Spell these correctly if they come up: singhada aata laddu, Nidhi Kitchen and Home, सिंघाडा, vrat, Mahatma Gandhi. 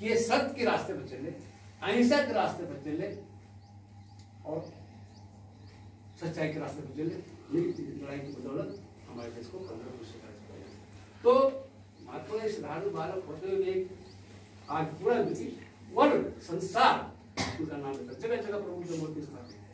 ये सत्य के रास्ते पर चले, अहिंसा के रास्ते पर चले और सच्चाई के रास्ते पर चले। लड़ाई की बदौलत हमारे देश को 15 वर्ष से तो महात्मा इस धारण बारह होते हुए आज पूरा वर्ल्ड संसार उनका नाम लेता, जगह जगह प्रभु की मूर्ति स्थापित